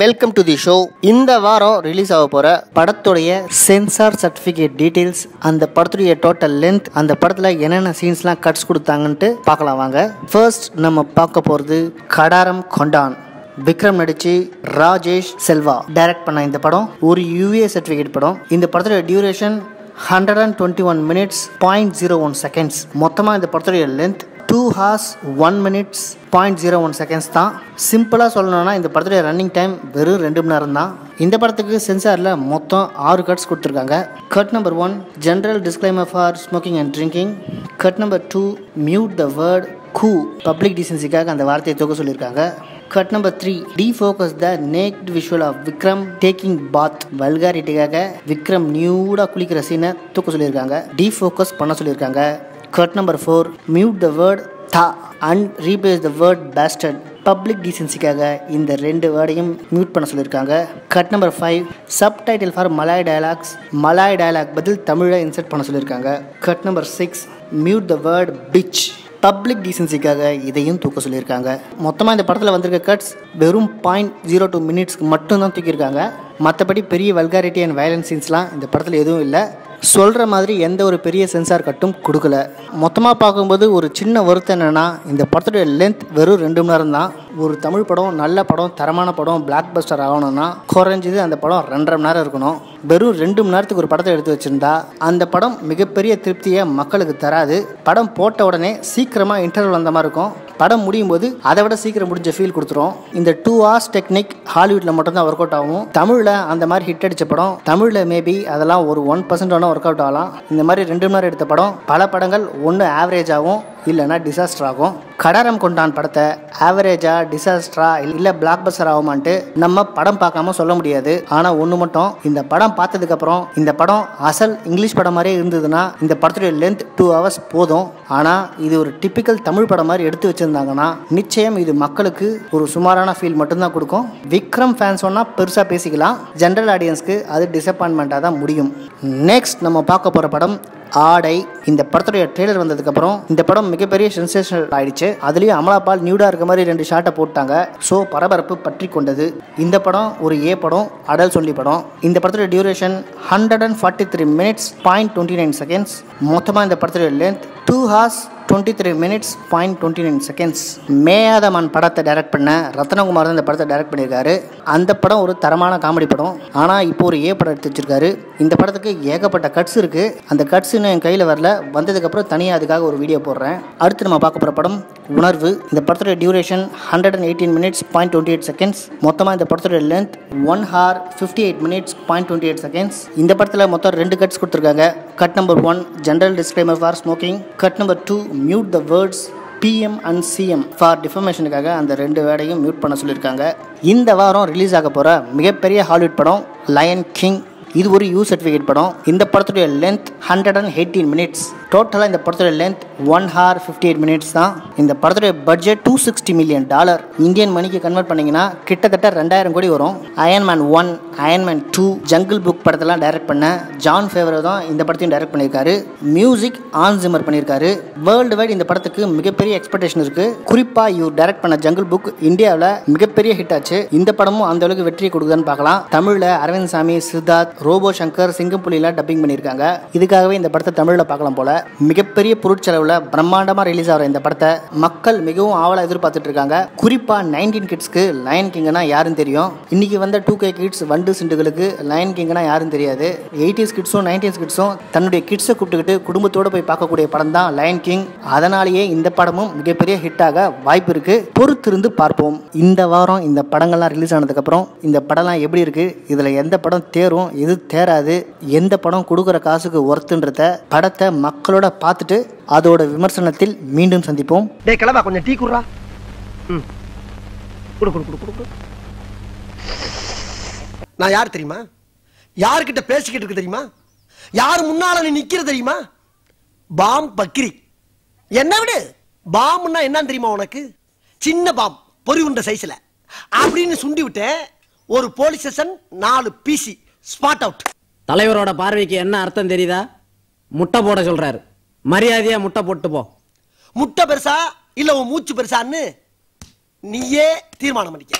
Welcome to the show. இந்த வாரம் release ஆக போகிற படத்துடைய சென்சார் சர்டிஃபிகேட் டீட்டெயில்ஸ், அந்த படத்துடைய டோட்டல் லென்த், அந்த படத்தில் என்னென்ன சீன்ஸ்லாம் கட்ஸ் கொடுத்தாங்கன்ட்டு பார்க்கலாம் வாங்க. ஃபர்ஸ்ட் நம்ம பார்க்க போகிறது கடாரம் கொண்டான். விக்ரம் நடிச்சு ராஜேஷ் செல்வா டைரக்ட் பண்ண இந்த படம் ஒரு யூஏ சர்டிஃபிகேட் படம். இந்த படத்துடைய டியூரேஷன் 121 minutes 0.01 seconds. மொத்தமாக இந்த படத்துடைய லென்த் 2 hours 1 minutes 0.01 seconds தான். சிம்பிளாக சொல்லணும்னா இந்த படத்துடைய ரன்னிங் டைம் வெறும் 2 மணி நேரம் தான். இந்த படத்துக்கு சென்சாரில் மொத்தம் 6 cuts கொடுத்துருக்காங்க. Cut number 1, general disclaimer for smoking and drinking. Cut number 2, mute the word கூ, பப்ளிக் டீசன்சிக்காக அந்த வார்த்தையை தூக்க சொல்லியிருக்காங்க. Cut number 3, defocus the naked visual of Vikram taking bath, வல்காரிட்டிக்காக Vikram நியூடாக குளிக்கிற சீனை தூக்க சொல்லியிருக்காங்க, டிஃபோக்கஸ் பண்ண சொல்லியிருக்காங்க. Cut number 4, mute the word tha and replace the word bastard, public டீசன்சிக்காக இந்த 2 வேர்டையும் மியூட் பண்ண சொல்லியிருக்காங்க. Cut number 5, subtitle for Malay dialogues, Malay dialogue பதில் தமிழை இன்சர்ட் பண்ண சொல்லியிருக்காங்க. Cut number 6, mute the word bitch, public டீசன்சிக்காக இதையும் தூக்க சொல்லியிருக்காங்க. மொத்தமாக இந்த படத்தில் வந்திருக்க கட்ஸ் வெறும் 0.02 minutesக்கு மட்டும்தான் தூக்கியிருக்காங்க. மற்றபடி பெரிய வல்காரிட்டி அண்ட் வயலன்ஸ் சீன்ஸ்லாம் இந்த படத்தில் எதுவும் இல்லை. சொல்கிற மாதிரி எந்த ஒரு பெரிய சென்சார் கட்டும் கொடுக்கல. மொத்தமாக பார்க்கும்போது ஒரு சின்ன வருத்தம் என்னென்னா இந்த படத்துடைய லென்த் வெறும் 2 மணி நேரம் தான். ஒரு தமிழ் படம், நல்ல படம், தரமான படம், பிளாக் பஸ்டர் ஆகணும்னா குறைஞ்சது அந்த படம் 2.5 மணி நேரம் இருக்கணும். வெறும் 2 மணி நேரத்துக்கு ஒரு படத்தை எடுத்து வச்சுருந்தா அந்த படம் மிகப்பெரிய திருப்தியை மக்களுக்கு தராது. படம் போட்ட உடனே சீக்கிரமாக இன்டர்வல் வந்த மாதிரி இருக்கும். படம் முடியும் போது அதை விட சீக்கிரம் முடிஞ்ச ஃபீல் கொடுத்துரும். இந்த 2 hours டெக்னிக் ஹாலிவுட்டில் மட்டும்தான் ஒர்க் அவுட் ஆகும். தமிழில் அந்த மாதிரி ஹிட் அடித்த படம் தமிழில் மேபி அதெல்லாம் ஒரு 1% ஒன்றும் ஒர்க் அவுட் ஆகலாம். இந்த மாதிரி 2 மணி நேரம் எடுத்த படம் பல படங்கள் ஒன்று ஆவரேஜ் ஆகும், இல்லைனா டிசாஸ்டர் ஆகும். கடாரம் கொண்டான் படத்தை ஆவரேஜா, டிசாஸ்டரா, இல்லை பிளாக் பஸ்டர் ஆகுமான்ட்டு நம்ம படம் பார்க்காம சொல்ல முடியாது. ஆனால் ஒன்று மட்டும், இந்த படம் பார்த்ததுக்கப்புறம் இந்த படம் அசல் இங்கிலீஷ் படம் மாதிரியே இருந்ததுன்னா இந்த படத்துடைய லென்த் 2 hours போதும். ஆனால் இது ஒரு டிப்பிக்கல் தமிழ் படம் மாதிரி எடுத்து வச்சுருந்தாங்கன்னா நிச்சயம் இது மக்களுக்கு ஒரு சுமாரான ஃபீல் மட்டும்தான் கொடுக்கும். விக்ரம் ஃபேன்ஸ் ஒன்னா பெருசாக பேசிக்கலாம், ஜென்ரல் ஆடியன்ஸ்க்கு அது டிசப்பாயின்மெண்ட்டாக தான் முடியும். நெக்ஸ்ட் நம்ம பார்க்க போகிற படம் ஆடை. இந்த படத்துடைய ட்ரெய்லர் வந்ததுக்கப்புறம் இந்த படம் மிகப்பெரிய சென்சேஷனல் ஆயிடுச்சு. அதுலேயும் அமலாபால் நியூடாக இருக்க மாதிரி 2 ஷாட்டை போட்டாங்க. ஸோ பரபரப்பு பற்றி கொண்டது. இந்த படம் ஒரு ஏ படம், அடல் சொல்லி படம். இந்த படத்துடைய டியூரேஷன் 143 minutes 0.29 seconds. மொத்தமாக இந்த படத்துடைய length 2 hours 23 minutes 0.29 seconds. Meyaadhamaan படத்தை டைரக்ட் பண்ண ரத்னகுமார் தான் இந்த படத்தை டைரக்ட் பண்ணியிருக்காரு. அந்த படம் ஒரு தரமான காமெடி படம். ஆனால் இப்போ ஒரு ஏ படம் எடுத்து வச்சிருக்காரு. இந்த படத்துக்கு ஏகப்பட்ட கட்ஸ் இருக்குது. அந்த கட்ஸ் இன்னும் என் கையில் வரல, வந்ததுக்கப்புறம் தனியாக அதுக்காக ஒரு வீடியோ போடுறேன். அடுத்து நம்ம பார்க்க போகிற படம் உணர்வு. இந்த படத்துடைய டியூரேஷன் 118 minutes 0.28 seconds. மொத்தமாக இந்த படத்துடைய லென்த் 1 hour 58 minutes 0.28 seconds. இந்த படத்தில் மொத்தம் 2 cuts கொடுத்துருக்காங்க. Cut number 1, general disclaimer for smoking. Cut number 2, mute the words PM and CM for defamationக்காக அந்த 2 வேர்டையும் மியூட் பண்ண சொல்லியிருக்காங்க. இந்த வாரம் ரிலீஸ் ஆக போகிற மிகப்பெரிய ஹாலிவுட் படம் லயன் கிங். இது ஒரு யூ சர்டிஃபிகேட் படம். இந்த படத்துடைய லென்த் 118 minutes. டோட்டலாக இந்த படத்துடைய லென்த் 1 hour 58 minutes தான். இந்த படத்துடைய பட்ஜெட் $260 million. இந்தியன் மணிக்கு கன்வெர்ட் பண்ணிங்கன்னா கிட்டத்தட்ட 2000 கோடி வரும். Iron Man 1, Iron Man 2, jungle book படத்தெல்லாம் டைரக்ட் பண்ண ஜான் ஃபேவரோ தான் இந்த படத்தையும் டைரக்ட் பண்ணியிருக்காரு. மியூசிக் ஹான்ஸ் ஜிம்மர் பண்ணியிருக்காரு. வேர்ல்டு வைட் இந்த படத்துக்கு மிகப்பெரிய எக்ஸ்பெக்டேஷன் இருக்குது. குறிப்பாக இவர் டைரக்ட் பண்ண ஜங்கிள் புக் இந்தியாவில் மிகப்பெரிய ஹிட் ஆச்சு. இந்த படமும் அந்த அளவுக்கு வெற்றியை கொடுக்குதான்னு பார்க்கலாம். தமிழில் அரவிந்த் சாமி, சித்தார்த், ரோபோ சங்கர், சிங்கம்புலிலாம் டப்பிங் பண்ணியிருக்காங்க. இதுக்காகவே இந்த படத்தை தமிழில் பார்க்கலாம் போல. மிகப்பெரிய பொருட்செலவில் பிரம்மாண்டமாக ரிலீஸ் ஆகிற இந்த படத்தை மக்கள் மிகவும் ஆவலாக எதிர்பார்த்துட்டு இருக்காங்க. குறிப்பாக 19 kidsக்கு லயன் கிங்னா யாருன்னு தெரியும். இன்னைக்கு வந்த 2K kids, வண்டு சிண்டுகளுக்கு லயன் கிங்னா யாருன்னு தெரியாது. 80s kidsம் 90s kidsம் தன்னுடைய கிட்ஸை கூப்பிட்டுக்கிட்டு குடும்பத்தோடு போய் பார்க்கக்கூடிய படம் தான் லயன் கிங். அதனாலேயே இந்த படமும் மிகப்பெரிய ஹிட்டாக வாய்ப்பு இருக்கு. பொறுத்திருந்து பார்ப்போம். இந்த வாரம் இந்த படங்கள்லாம் ரிலீஸ் ஆனதுக்கப்புறம் இந்த படம்லாம் எப்படி இருக்கு, இதில் எந்த படம் தேரும், எது தேராது, எந்த படம் கொடுக்குற காசுக்கு ஒர்த்துன்றத படத்தை மக்களோட பார்த்துட்டு அதோட விமர்சனத்தில் மீண்டும் சந்திப்போம். டேய் கிளம்பா, கொஞ்சம் டீ குடுறா. குடு குடு குடு குடு. நான் யார் தெரியுமா? யார்கிட்ட பேசிக்கிட்டு இருக்கு தெரியுமா? யார் முன்னால நீ நிக்கிற தெரியுமா? பாம் பக்கிரி. என்ன விடு, பாம்னா என்னன்னு தெரியுமா உனக்கு? சின்ன பாம், பொறிவுண்ட சைஸ்ல அப்படின்னு சுண்டி விட்டு ஒரு போலீஸ் ஸ்டேஷன் 4 PC. தலைவரோட பார்வைக்கு என்ன அர்த்தம் தெரியுதா? முட்டை போட சொல்றாரு. மரியாதையா முட்டை போட்டு போ. முட்டை பெருசா இல்ல மூச்சு பெருசான்னு நீயே தீர்மானம் பண்ணிக்க.